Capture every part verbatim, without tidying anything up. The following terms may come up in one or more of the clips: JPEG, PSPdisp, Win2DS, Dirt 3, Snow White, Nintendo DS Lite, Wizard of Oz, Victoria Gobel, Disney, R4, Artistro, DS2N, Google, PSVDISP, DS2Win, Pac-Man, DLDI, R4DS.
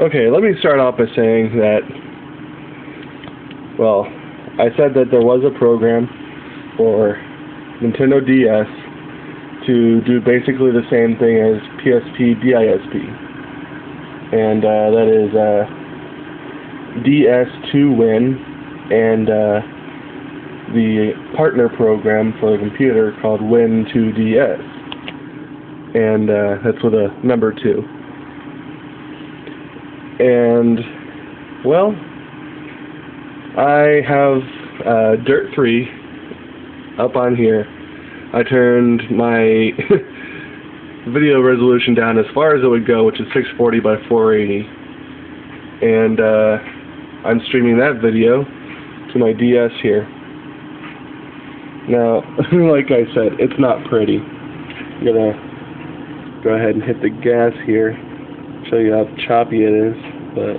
Okay, let me start off by saying that, well, I said that there was a program for Nintendo D S to do basically the same thing as P S P disp, and uh, that is uh, D S two win and uh, the partner program for the computer called Win two D S, and uh, that's with a number two. And, well, I have uh, Dirt three up on here. I turned my video resolution down as far as it would go, which is six forty by four eighty, and uh, I'm streaming that video to my D S here. Now, like I said, it's not pretty. I'm gonna go ahead and hit the gas here, show you how choppy it is, but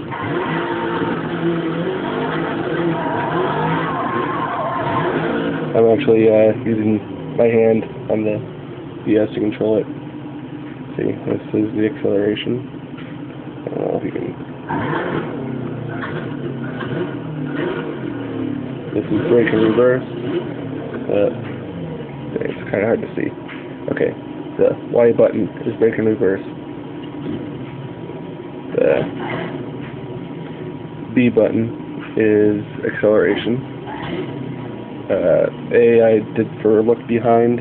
I'm actually uh, using my hand on the D S to control it. See, this is the acceleration. I don't know if you can. This is brake and reverse. Uh, it's kind of hard to see. Okay, the Y button is brake and reverse. The B button is acceleration. Uh, A I did for look behind,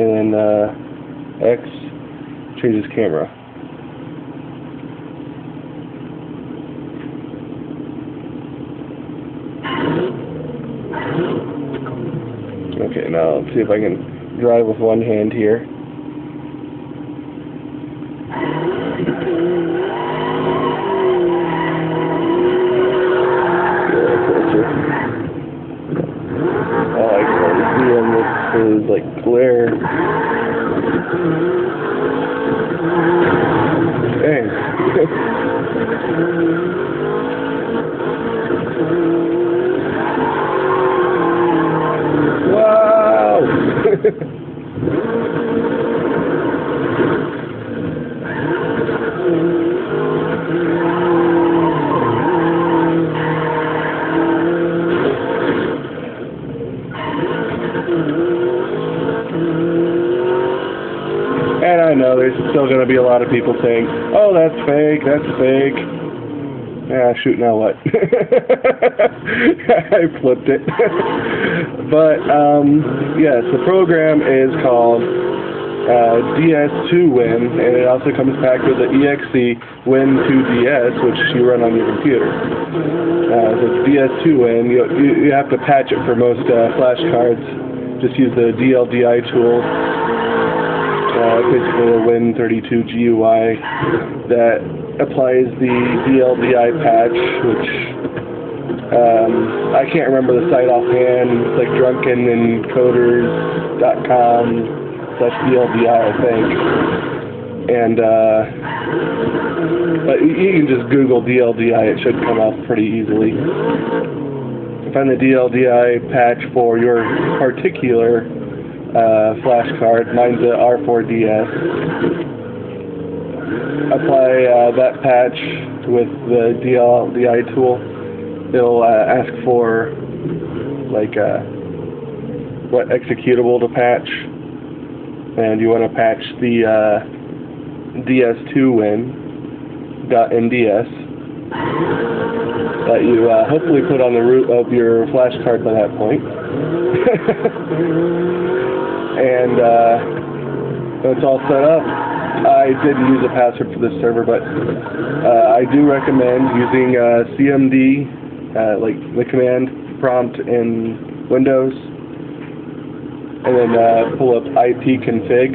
and then uh, X changes camera. Okay, now let's see if I can drive with one hand here. Is like glare. Dang. Wow. There's still going to be a lot of people saying, oh, that's fake, that's fake. Ah, shoot, now what? I flipped it. But, um, yes, the program is called uh, D S two win, and it also comes back with the E X E Win two D S, which you run on your computer. Uh, so it's D S two win. You, you, you have to patch it for most uh, flash cards. Just use the D L D I tool. Uh, basically a Win thirty-two G U I that applies the D L D I patch, which um, I can't remember the site offhand. It's like drunken encoders dot com slash D L D I, I think. And uh, but you can just Google D L D I; it should come up pretty easily. Find the D L D I patch for your particular Uh, flash card. Mine's a R four D S. Apply uh, that patch with the D L D I tool. It'll uh, ask for like uh, what executable to patch, and you want to patch the uh, D S two win dot N D S. That you uh, hopefully put on the root of your flash card by that point. And uh, when it's all set up, I didn't use a password for this server, but uh, I do recommend using uh, C M D, uh, like the command prompt in Windows, and then uh, pull up I P config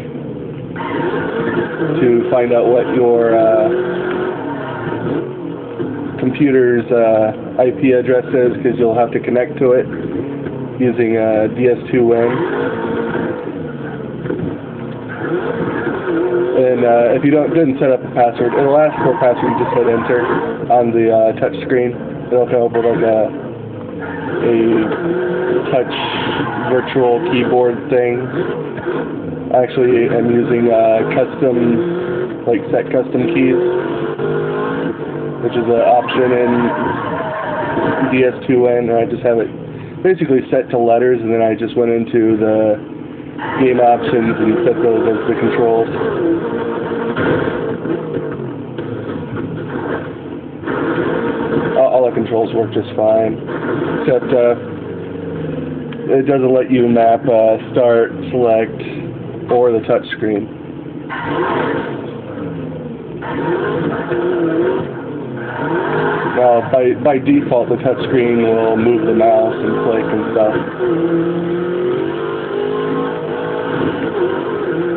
to find out what your uh, computer's uh, I P address is, because you'll have to connect to it using uh, D S two win. And uh, if you don't didn't set up a password, it'll ask for a password. You just hit enter on the uh, touch screen. It'll come up with like a, a touch virtual keyboard thing. Actually, I'm using uh, custom like set custom keys, which is an option in D S two N, or I just have it basically set to letters, and then I just went into the game options and set those as the controls. All the controls work just fine, except uh, it doesn't let you map uh, start, select, or the touch screen. Now, by, by default, the touch screen will move the mouse and click and stuff.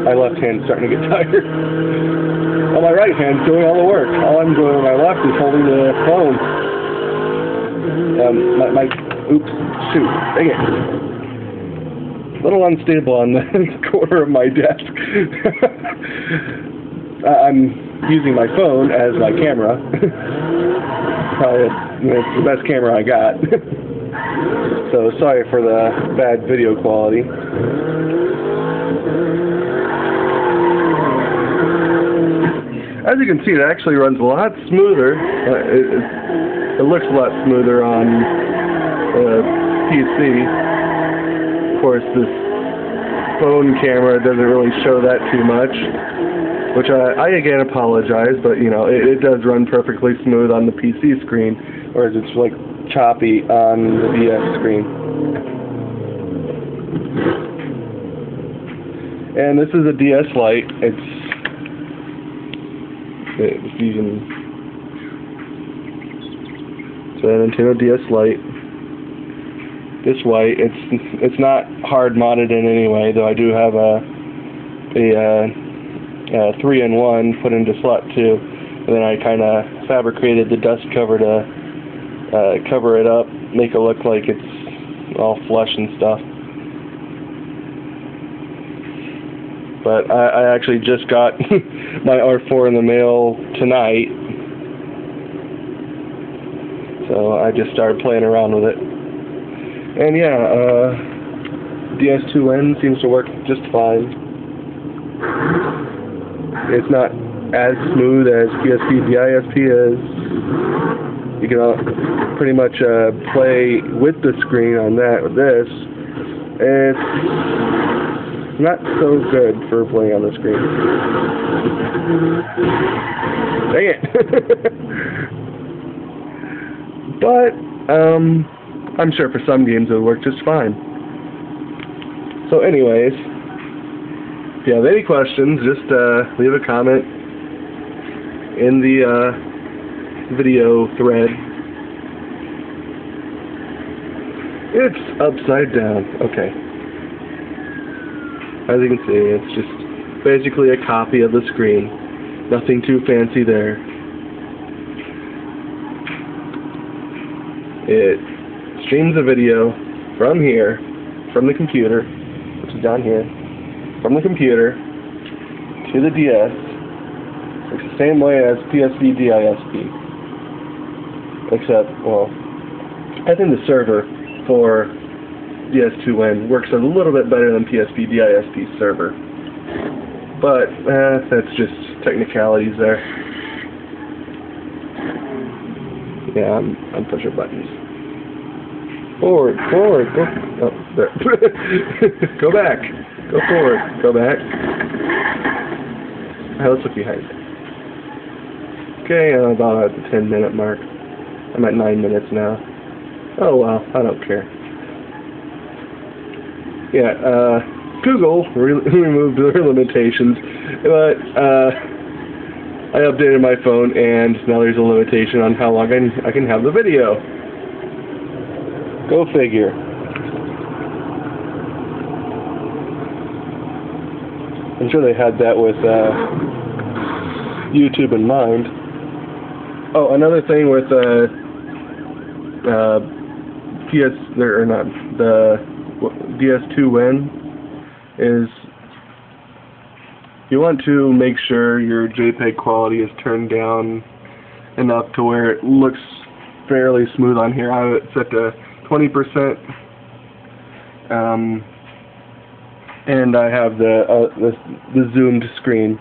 My left hand's starting to get tired. Well, my right hand's doing all the work. All I'm doing with my left is holding the phone. Um, my, my, oops, shoot, dang it. A little unstable on the corner of my desk. I'm using my phone as my camera. Probably, you know, it's the best camera I got. So sorry for the bad video quality. As you can see, it actually runs a lot smoother. It, it, it looks a lot smoother on the P C. Of course, this phone camera doesn't really show that too much, which I, I again apologize, but you know, it, it does run perfectly smooth on the P C screen, whereas it's like choppy on the D S screen. And this is a D S Lite. It's, it's even, it's a Nintendo D S Lite. This white, it's it's not hard modded in any way, though I do have a a three in one put into slot two, and then I kind of fabricated the dust cover to uh, cover it up, make it look like it's all flush and stuff. But I, I actually just got my R four in the mail tonight, so I just started playing around with it. And yeah, uh, D S two N seems to work just fine. It's not as smooth as P S V D I S P is. You can all pretty much uh, play with the screen on that. With this, it's not so good for playing on the screen. Dang it! But, um... I'm sure for some games it'll work just fine. So anyways, if you have any questions, just uh, leave a comment in the uh, video thread. It's upside down. Okay. As you can see, it's just basically a copy of the screen. Nothing too fancy there. It streams a video from here, from the computer, which is down here, from the computer to the D S, which is the same way as P S V D I S P, except, well, I think the server for D S two N works a little bit better than P S V D I S P server, but eh, that's just technicalities there. Yeah, I'm, I'm pushing buttons. Forward, forward, go, oh, there. Go back, go forward, go back. Now let's look behind. Okay, I'm about at the ten minute mark. I'm at nine minutes now. Oh well, I don't care. Yeah, uh, Google re removed their limitations, but uh, I updated my phone and now there's a limitation on how long I, I can have the video. Go figure. I'm sure they had that with uh, YouTube in mind. Oh, another thing with uh, uh, P S, or not, the D S two Win is you want to make sure your JPEG quality is turned down enough to where it looks fairly smooth on here. I have it set to twenty percent, um, and I have the, uh, the the zoomed screen,